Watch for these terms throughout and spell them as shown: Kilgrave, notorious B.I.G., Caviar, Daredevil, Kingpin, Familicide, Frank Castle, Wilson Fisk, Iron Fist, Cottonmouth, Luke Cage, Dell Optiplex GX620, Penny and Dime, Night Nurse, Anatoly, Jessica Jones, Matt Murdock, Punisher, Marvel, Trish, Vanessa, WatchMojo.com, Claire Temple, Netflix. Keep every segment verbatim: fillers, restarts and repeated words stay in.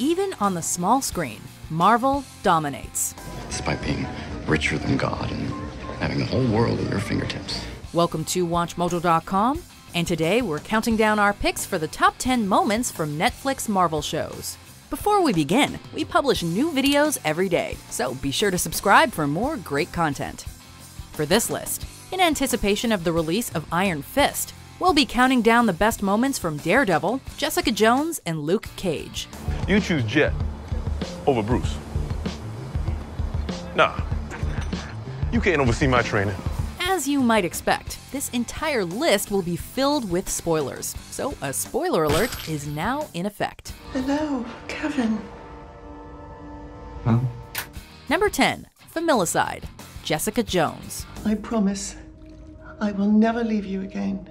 Even on the small screen, Marvel dominates. Despite being richer than God and having the whole world at your fingertips. Welcome to Watch Mojo dot com, and today we're counting down our picks for the top ten moments from Netflix Marvel shows. Before we begin, we publish new videos every day, so be sure to subscribe for more great content. For this list, in anticipation of the release of Iron Fist, we'll be counting down the best moments from Daredevil, Jessica Jones, and Luke Cage. You choose Jet over Bruce. Nah, you can't oversee my training. As you might expect, this entire list will be filled with spoilers, so a spoiler alert is now in effect. Hello, Kevin. Huh? Number ten, Familicide, Jessica Jones. I promise I will never leave you again.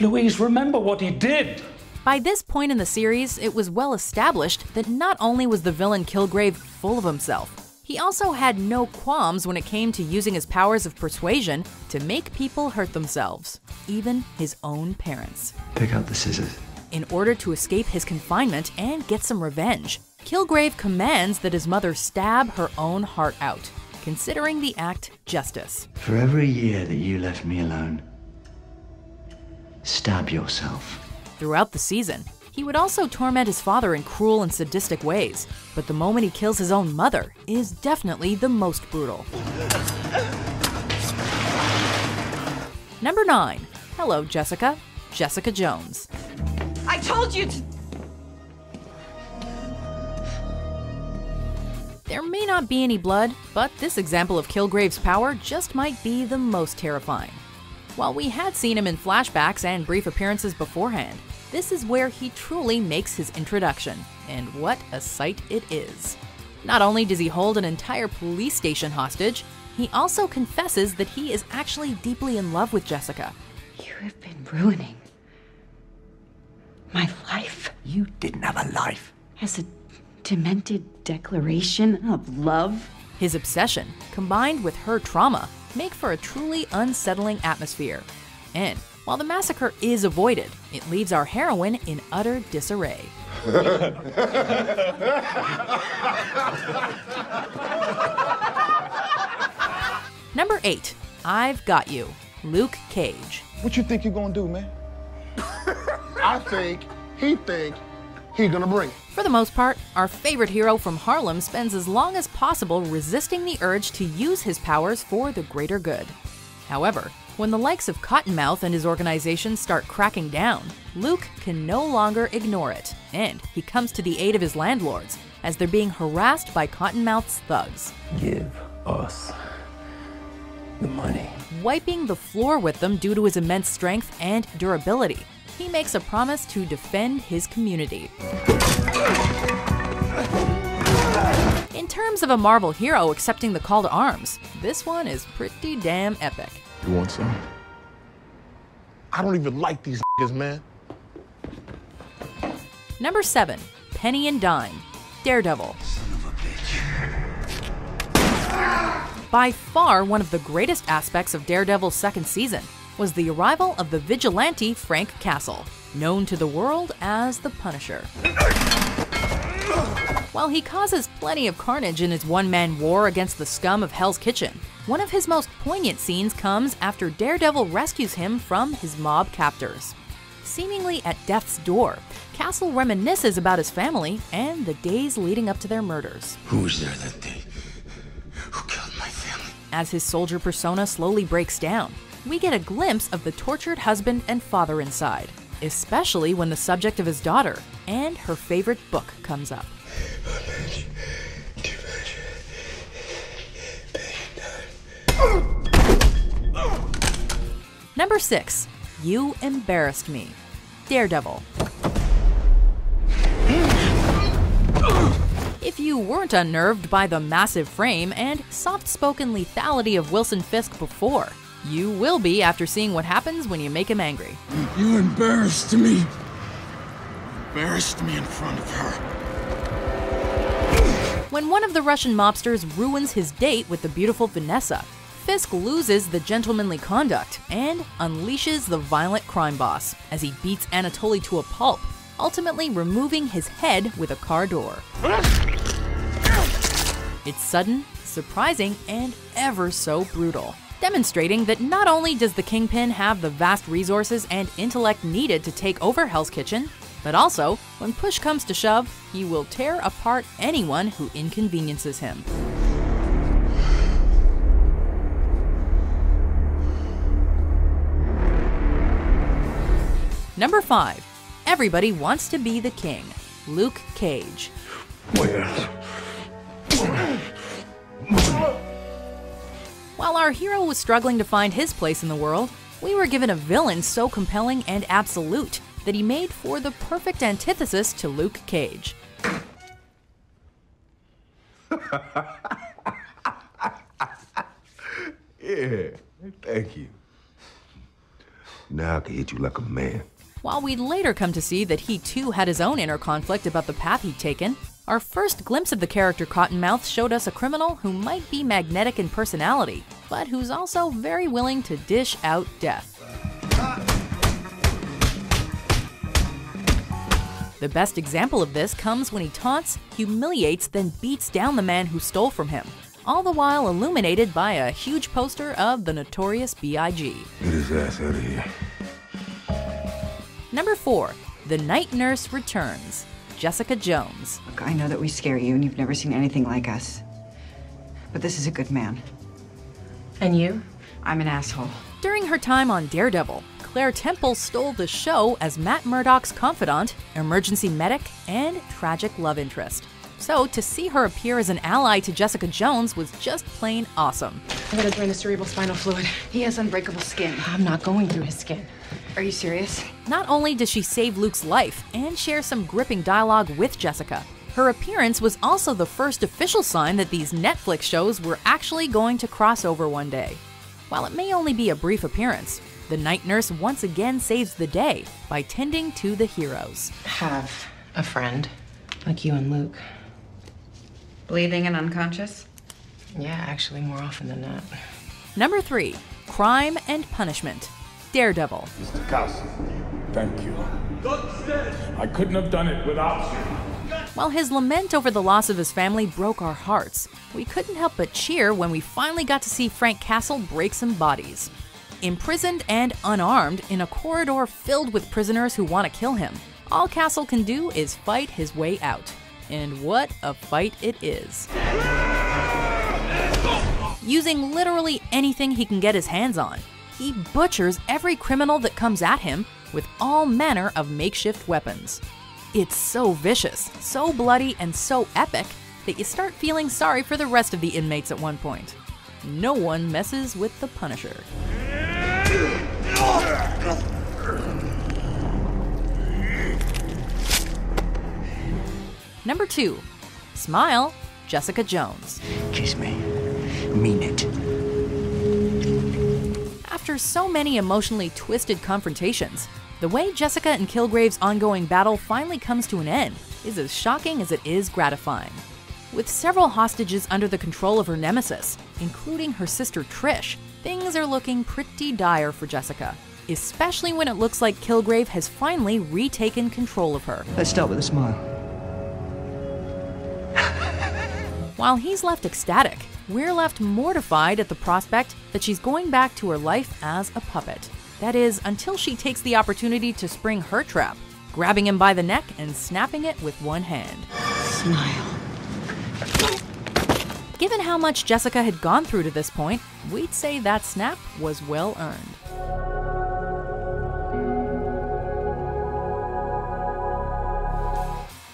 Louise, remember what he did! By this point in the series, it was well established that not only was the villain Kilgrave full of himself, he also had no qualms when it came to using his powers of persuasion to make people hurt themselves, even his own parents. Pick up the scissors. In order to escape his confinement and get some revenge, Kilgrave commands that his mother stab her own heart out, considering the act justice. For every year that you left me alone, stab yourself. Throughout the season, he would also torment his father in cruel and sadistic ways, but the moment he kills his own mother is definitely the most brutal. Number nine. Hello, Jessica. Jessica Jones. I told you to... There may not be any blood, but this example of Kilgrave's power just might be the most terrifying. While we had seen him in flashbacks and brief appearances beforehand, this is where he truly makes his introduction, and what a sight it is. Not only does he hold an entire police station hostage, he also confesses that he is actually deeply in love with Jessica. You have been ruining my life. You didn't have a life. As a demented declaration of love. His obsession, combined with her trauma, make for a truly unsettling atmosphere. And while the massacre is avoided, it leaves our heroine in utter disarray. Number eight. I've Got You, Luke Cage. What you think you're gonna do, man? I think, he think, he gonna bring it. For the most part, our favorite hero from Harlem spends as long as possible resisting the urge to use his powers for the greater good. However, when the likes of Cottonmouth and his organization start cracking down, Luke can no longer ignore it, and he comes to the aid of his landlords as they're being harassed by Cottonmouth's thugs. Give us the money. Wiping the floor with them due to his immense strength and durability, he makes a promise to defend his community. In terms of a Marvel hero accepting the call to arms, this one is pretty damn epic. You want some? I don't even like these niggas, man. Number seven. Penny and Dime, Daredevil. Son of a bitch. By far one of the greatest aspects of Daredevil's second season was the arrival of the vigilante Frank Castle, known to the world as the Punisher. While he causes plenty of carnage in his one-man war against the scum of Hell's Kitchen, one of his most poignant scenes comes after Daredevil rescues him from his mob captors. Seemingly at death's door, Castle reminisces about his family and the days leading up to their murders. Who was there that day? Who killed my family? As his soldier persona slowly breaks down, we get a glimpse of the tortured husband and father inside, especially when the subject of his daughter and her favorite book comes up. Much, too much. Number six. You Embarrassed Me, Daredevil. If you weren't unnerved by the massive frame and soft-spoken lethality of Wilson Fisk before, you will be after seeing what happens when you make him angry. You embarrassed me. You embarrassed me in front of her. When one of the Russian mobsters ruins his date with the beautiful Vanessa, Fisk loses the gentlemanly conduct and unleashes the violent crime boss as he beats Anatoly to a pulp, ultimately removing his head with a car door. It's sudden, surprising, and ever so brutal, demonstrating that not only does the Kingpin have the vast resources and intellect needed to take over Hell's Kitchen, but also, when push comes to shove, he will tear apart anyone who inconveniences him. Number five. Everybody wants to be the king. Luke Cage. While our hero was struggling to find his place in the world, we were given a villain so compelling and absolute that he made for the perfect antithesis to Luke Cage. Yeah, thank you. Now I can hit you like a man. While we'd later come to see that he too had his own inner conflict about the path he'd taken, our first glimpse of the character Cottonmouth showed us a criminal who might be magnetic in personality, but who's also very willing to dish out death. The best example of this comes when he taunts, humiliates, then beats down the man who stole from him, all the while illuminated by a huge poster of the Notorious B I G Get his ass out of here. Number four. The Night Nurse returns. Jessica Jones. Look, I know that we scare you and you've never seen anything like us, but this is a good man. And you? I'm an asshole. During her time on Daredevil, Claire Temple stole the show as Matt Murdock's confidant, emergency medic, and tragic love interest. So to see her appear as an ally to Jessica Jones was just plain awesome. I'm gonna drain the cerebral spinal fluid. He has unbreakable skin. I'm not going through his skin. Are you serious? Not only does she save Luke's life and share some gripping dialogue with Jessica, her appearance was also the first official sign that these Netflix shows were actually going to cross over one day. While it may only be a brief appearance, the Night Nurse once again saves the day by tending to the heroes. Have a friend like you and Luke. Bleeding and unconscious? Yeah, actually more often than not. Number three. Crime and Punishment. Daredevil. Mister Castle, thank you. I couldn't have done it without you. While his lament over the loss of his family broke our hearts, we couldn't help but cheer when we finally got to see Frank Castle break some bodies. Imprisoned and unarmed in a corridor filled with prisoners who want to kill him, all Castle can do is fight his way out. And what a fight it is. Using literally anything he can get his hands on, he butchers every criminal that comes at him with all manner of makeshift weapons. It's so vicious, so bloody, and so epic that you start feeling sorry for the rest of the inmates at one point. No one messes with the Punisher. Number two. Smile, Jessica Jones. Kiss me. Mean it. After so many emotionally twisted confrontations, the way Jessica and Kilgrave's ongoing battle finally comes to an end is as shocking as it is gratifying. With several hostages under the control of her nemesis, including her sister Trish, things are looking pretty dire for Jessica, especially when it looks like Kilgrave has finally retaken control of her. Let's start with a smile. While he's left ecstatic, we're left mortified at the prospect that she's going back to her life as a puppet. That is, until she takes the opportunity to spring her trap, grabbing him by the neck and snapping it with one hand. Smile. Given how much Jessica had gone through to this point, we'd say that snap was well earned.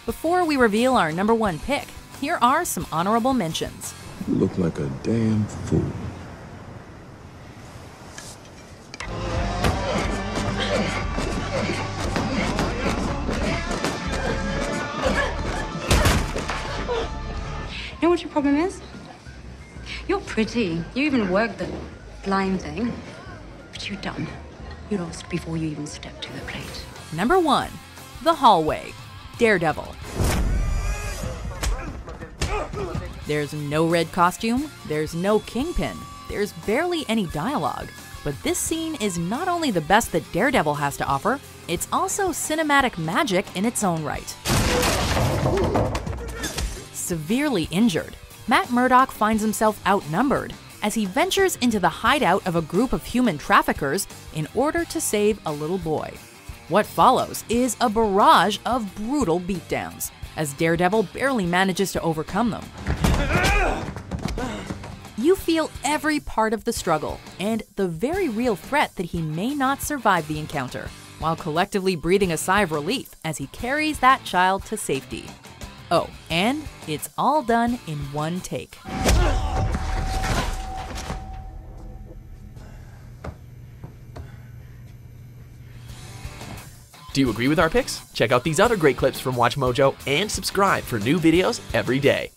Before we reveal our number one pick, here are some honorable mentions. You look like a damn fool. You know what your problem is? You're pretty. You even worked the lime thing. But you're done. You lost before you even stepped to the plate. Number one. The Hallway. Daredevil. There's no red costume, there's no Kingpin, there's barely any dialogue, But this scene is not only the best that Daredevil has to offer, it's also cinematic magic in its own right. Severely injured, Matt Murdock finds himself outnumbered as he ventures into the hideout of a group of human traffickers in order to save a little boy. What follows is a barrage of brutal beatdowns, as Daredevil barely manages to overcome them. You feel every part of the struggle and the very real threat that he may not survive the encounter, while collectively breathing a sigh of relief as he carries that child to safety. Oh, and it's all done in one take. Do you agree with our picks? Check out these other great clips from WatchMojo and subscribe for new videos every day.